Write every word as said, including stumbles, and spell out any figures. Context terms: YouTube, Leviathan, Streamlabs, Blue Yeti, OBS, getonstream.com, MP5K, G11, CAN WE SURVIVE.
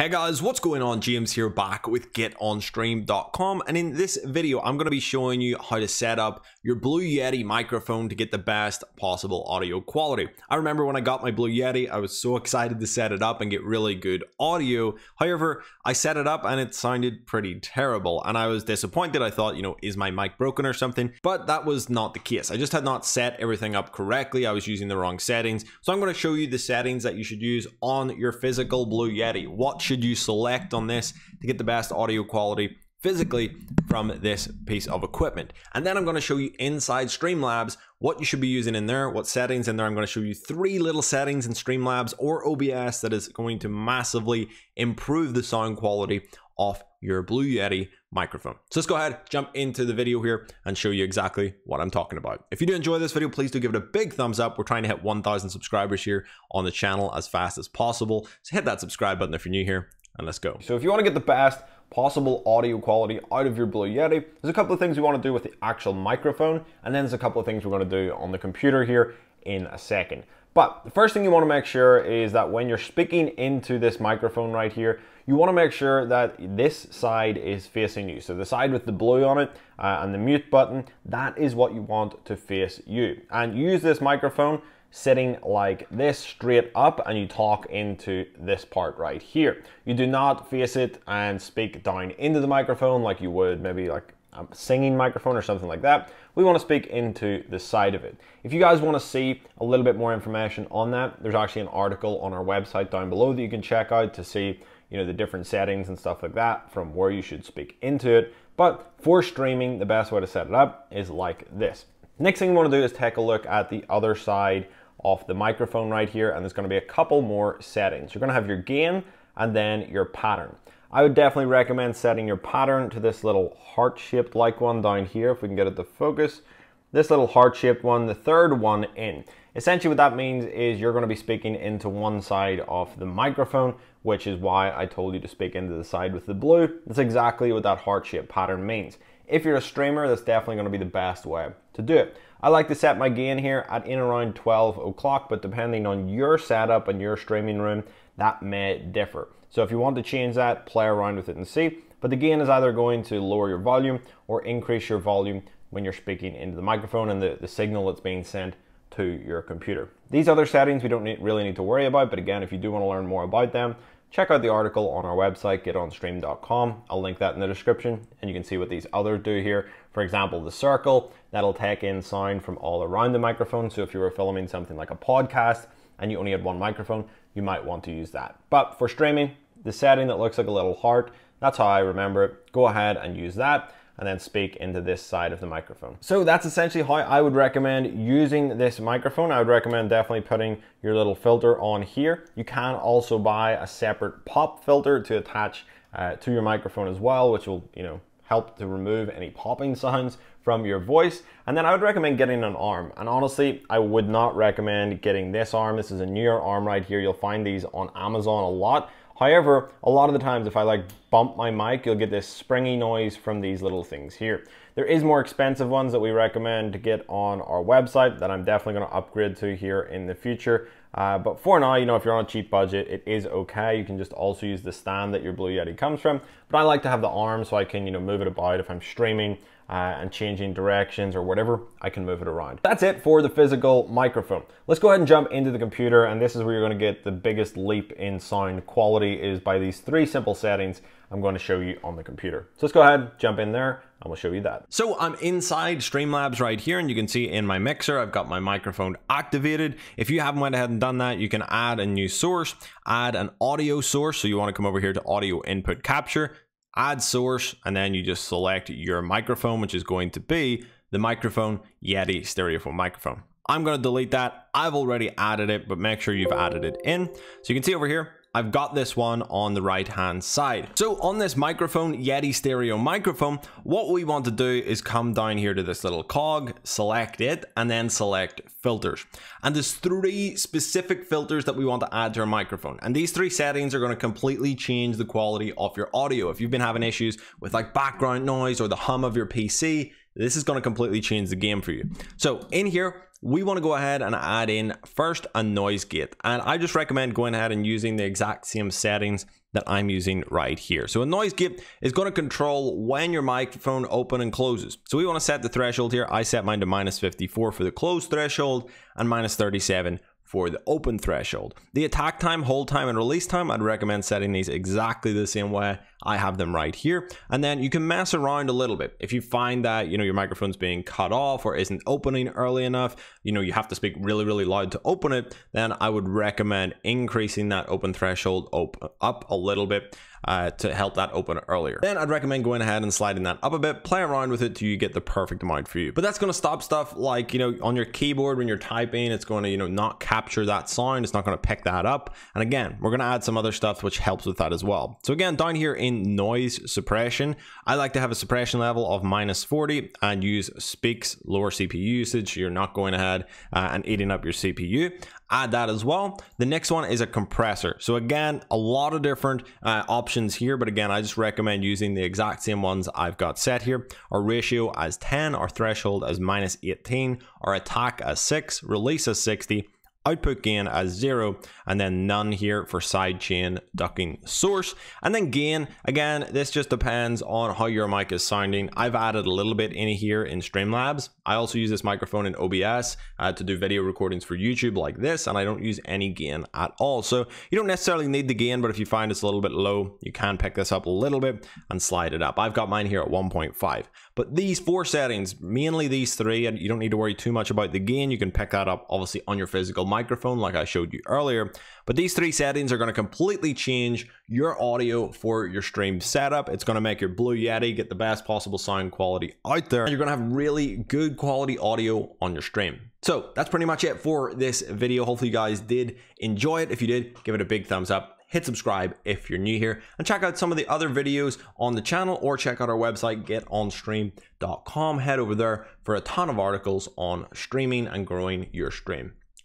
Hey guys, what's going on? James here, back with get on stream dot com, and in this video I'm going to be showing you how to set up your Blue Yeti microphone to get the best possible audio quality. I remember when I got my Blue Yeti, I was so excited to set it up and get really good audio. However, I set it up and it sounded pretty terrible and I was disappointed. I thought, you know, is my mic broken or something? But that was not the case. I just had not set everything up correctly. I was using the wrong settings. So I'm going to show you the settings that you should use on your physical Blue Yeti. What should you select on this to get the best audio quality physically from this piece of equipment? And then I'm going to show you inside Streamlabs what you should be using in there, what settings in there. I'm going to show you three little settings in Streamlabs or O B S that is going to massively improve the sound quality of your Blue Yeti microphone. So let's go ahead, jump into the video here and show you exactly what I'm talking about. If you do enjoy this video, please do give it a big thumbs up. We're trying to hit one thousand subscribers here on the channel as fast as possible. So hit that subscribe button if you're new here and let's go. So if you want to get the best possible audio quality out of your Blue Yeti, there's a couple of things we want to do with the actual microphone, and then there's a couple of things we're going to do on the computer here in a second. But the first thing you want to make sure is that when you're speaking into this microphone right here, you want to make sure that this side is facing you. So the side with the blue on it uh, and the mute button, that is what you want to face you. And use this microphone sitting like this, straight up, and you talk into this part right here. You do not face it and speak down into the microphone like you would maybe like a singing microphone or something like that. We want to speak into the side of it. If you guys want to see a little bit more information on that, there's actually an article on our website down below that you can check out to see, you know, the different settings and stuff like that from where you should speak into it. But for streaming, the best way to set it up is like this. Next thing you want to do is take a look at the other side of the microphone right here, and there's going to be a couple more settings. You're going to have your gain and then your pattern. I would definitely recommend setting your pattern to this little heart-shaped like one down here, if we can get it to focus. This little heart-shaped one, the third one in. Essentially what that means is you're going to be speaking into one side of the microphone, which is why I told you to speak into the side with the blue. That's exactly what that heart-shaped pattern means. If you're a streamer, that's definitely going to be the best way to do it. I like to set my gain here at in around twelve o'clock, but depending on your setup and your streaming room, that may differ. So if you want to change that, play around with it and see. But the gain is either going to lower your volume or increase your volume when you're speaking into the microphone and the, the signal that's being sent to your computer. These other settings we don't need, really need to worry about, but again, if you do want to learn more about them, check out the article on our website, get on stream dot com. I'll link that in the description and you can see what these others do here. For example, the circle, that'll take in sound from all around the microphone. So if you were filming something like a podcast and you only had one microphone, you might want to use that. But for streaming, the setting that looks like a little heart, that's how I remember it. Go ahead and use that and then speak into this side of the microphone. So that's essentially how I would recommend using this microphone. I would recommend definitely putting your little filter on here. You can also buy a separate pop filter to attach uh, to your microphone as well, which will, you know, help to remove any popping sounds from your voice. And then I would recommend getting an arm. And honestly, I would not recommend getting this arm. This is a newer arm right here. You'll find these on Amazon a lot. However, a lot of the times if I like bump my mic, you'll get this springy noise from these little things here. There is more expensive ones that we recommend to get on our website that I'm definitely gonna upgrade to here in the future. Uh, but for now, you know, if you're on a cheap budget, it is okay. You can just also use the stand that your Blue Yeti comes from. But I like to have the arm so I can, you know, move it about if I'm streaming Uh, and changing directions or whatever, I can move it around. That's it for the physical microphone. Let's go ahead and jump into the computer, and this is where you're gonna get the biggest leap in sound quality is by these three simple settings I'm going to show you on the computer. So let's go ahead, jump in there, and we'll show you that. So I'm inside Streamlabs right here, and you can see in my mixer, I've got my microphone activated. If you haven't went ahead and done that, you can add a new source, add an audio source. So you want to come over here to audio input capture, add source, and then you just select your microphone, which is going to be the microphone Yeti stereophone microphone. I'm going to delete that. I've already added it, but make sure you've added it in. So you can see over here, I've got this one on the right hand side. So on this microphone, Yeti stereo microphone, what we want to do is come down here to this little cog, select it, and then select filters. And there's three specific filters that we want to add to our microphone. And these three settings are going to completely change the quality of your audio. If you've been having issues with like background noise or the hum of your P C, this is going to completely change the game for you. So in here, we want to go ahead and add in first a noise gate, and I just recommend going ahead and using the exact same settings that I'm using right here. So a noise gate is going to control when your microphone open and closes. So we want to set the threshold here. I set mine to minus fifty-four for the close threshold and minus thirty-seven for the open threshold. The attack time, hold time, and release time, I'd recommend setting these exactly the same way I have them right here. And then you can mess around a little bit. If you find that, you know, your microphone's being cut off or isn't opening early enough, you know, you have to speak really, really loud to open it, then I would recommend increasing that open threshold op- up a little bit uh, to help that open earlier. Then I'd recommend going ahead and sliding that up a bit, play around with it till you get the perfect amount for you. But that's gonna stop stuff like, you know, on your keyboard when you're typing, it's gonna, you know, not capture capture that sound. It's not going to pick that up. And again, we're going to add some other stuff which helps with that as well. So again, down here in noise suppression, I like to have a suppression level of minus forty and use speaks, lower C P U usage. You're not going ahead uh, and eating up your C P U. Add that as well. The next one is a compressor. So again, a lot of different uh, options here, but again, I just recommend using the exact same ones I've got set here. Our ratio as ten, our threshold as minus eighteen, our attack as six, release as sixty, output gain as zero, and then none here for sidechain, ducking, source. And then gain, again, this just depends on how your mic is sounding. I've added a little bit in here in Streamlabs. I also use this microphone in O B S uh, to do video recordings for YouTube like this, and I don't use any gain at all. So you don't necessarily need the gain, but if you find it's a little bit low, you can pick this up a little bit and slide it up. I've got mine here at one point five. But these four settings, mainly these three, and you don't need to worry too much about the gain. You can pick that up obviously on your physical microphone like I showed you earlier, but these three settings are going to completely change your audio for your stream setup. It's going to make your Blue Yeti get the best possible sound quality out there, and you're going to have really good quality audio on your stream. So that's pretty much it for this video. Hopefully you guys did enjoy it. If you did, give it a big thumbs up. Hit subscribe if you're new here, and check out some of the other videos on the channel, or check out our website, get on stream dot com. Head over there for a ton of articles on streaming and growing your stream.